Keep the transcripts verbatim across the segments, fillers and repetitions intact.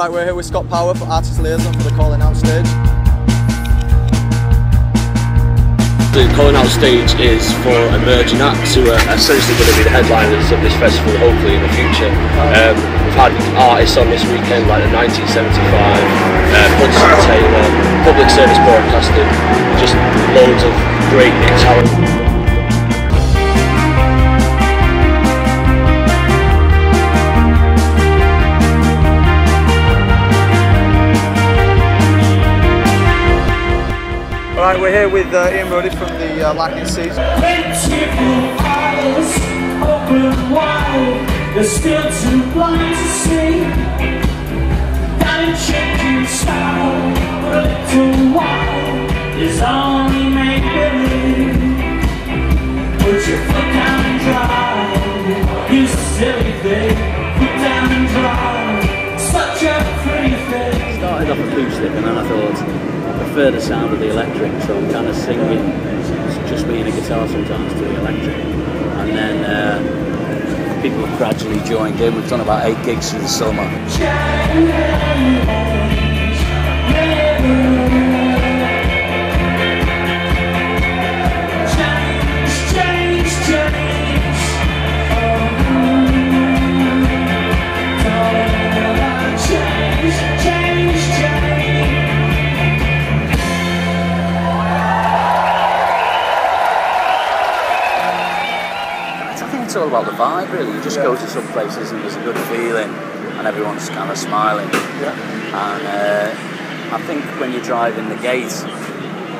Alright, we're here with Scott Power for Artist Liaison for the Calling Out stage. The Calling Out stage is for emerging acts who are essentially going to be the headliners of this festival, hopefully in the future. Um, we've had artists on this weekend like the nineteen seventy-five, Hudson uh, Taylor, Public Service Broadcasting, just loads of great new talent. Right, we're here with uh, Ian Broudie from the uh, Lightning Seeds. Started off acoustic and then I thought, I prefer the sound of the electric, so I'm kind of singing, it's just me and a guitar sometimes, to the electric. And then uh, people have gradually joined in. We've done about eight gigs through the summer. It's all about the vibe, really. You just yeah. go to some places and there's a good feeling and everyone's kind of smiling. Yeah. And uh, I think when you drive in the gate,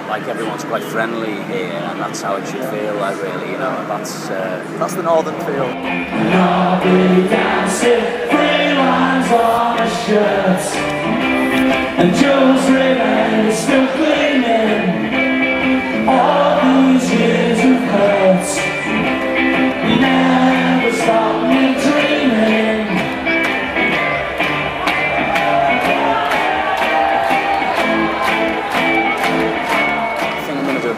like, everyone's quite friendly here, and that's how it should yeah. feel, like, really, you know. That's uh, that's the northern feel. Nobody dancing, green lines on the shirts, and Joe's ribbon is still gleaming. All these years of hurts.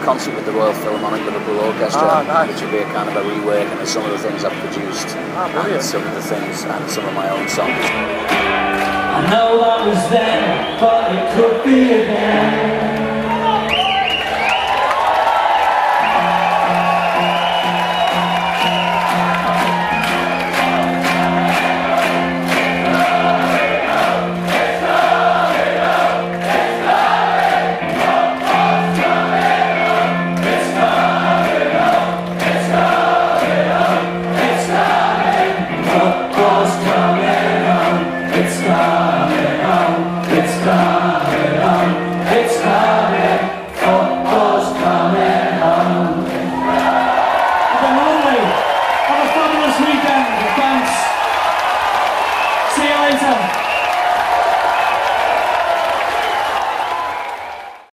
Concert with the Royal Philharmonic Liverpool Orchestra, ah, nice. which will be a kind of a rework of some of the things I've produced, ah, and some of the things and some of my own songs. I know I was there, but it could be again.